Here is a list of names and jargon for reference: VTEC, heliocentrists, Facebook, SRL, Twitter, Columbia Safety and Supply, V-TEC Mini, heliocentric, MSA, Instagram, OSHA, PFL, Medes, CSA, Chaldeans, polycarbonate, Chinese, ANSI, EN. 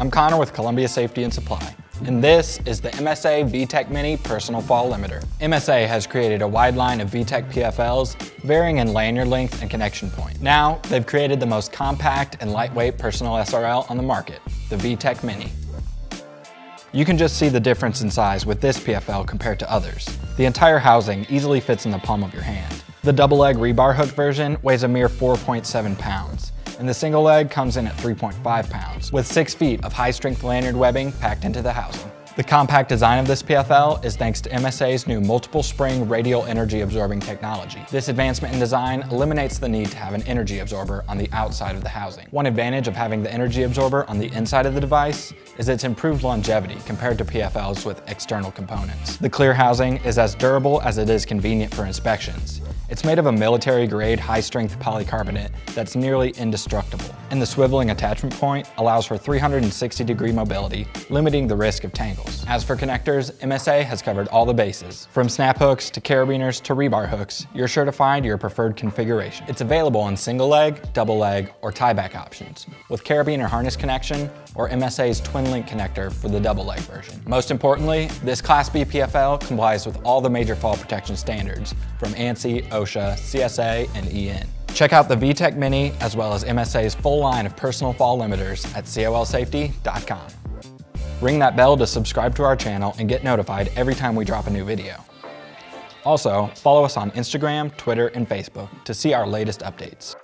I'm Connor with Columbia Safety and Supply, and this is the MSA V-TEC Mini Personal Fall Limiter. MSA has created a wide line of V-TEC PFLs, varying in lanyard length and connection point. Now, they've created the most compact and lightweight personal SRL on the market, the V-TEC Mini. You can just see the difference in size with this PFL compared to others. The entire housing easily fits in the palm of your hand. The double leg rebar hook version weighs a mere 4.7 pounds, and the single leg comes in at 3.5 pounds, with 6 feet of high-strength lanyard webbing packed into the housing. The compact design of this PFL is thanks to MSA's new multiple spring radial energy absorbing technology. This advancement in design eliminates the need to have an energy absorber on the outside of the housing. One advantage of having the energy absorber on the inside of the device is its improved longevity compared to PFLs with external components. The clear housing is as durable as it is convenient for inspections. It's made of a military-grade high-strength polycarbonate that's nearly indestructible, and the swiveling attachment point allows for 360-degree mobility, limiting the risk of tangles. As for connectors, MSA has covered all the bases. From snap hooks to carabiners to rebar hooks, you're sure to find your preferred configuration. It's available in single leg, double leg, or tie-back options, with carabiner harness connection or MSA's twin-link connector for the double leg version. Most importantly, this Class B PFL complies with all the major fall protection standards, from ANSI, OSHA, CSA, and EN. Check out the V-TEC Mini as well as MSA's full line of personal fall limiters at colsafety.com. Ring that bell to subscribe to our channel and get notified every time we drop a new video. Also, follow us on Instagram, Twitter, and Facebook to see our latest updates.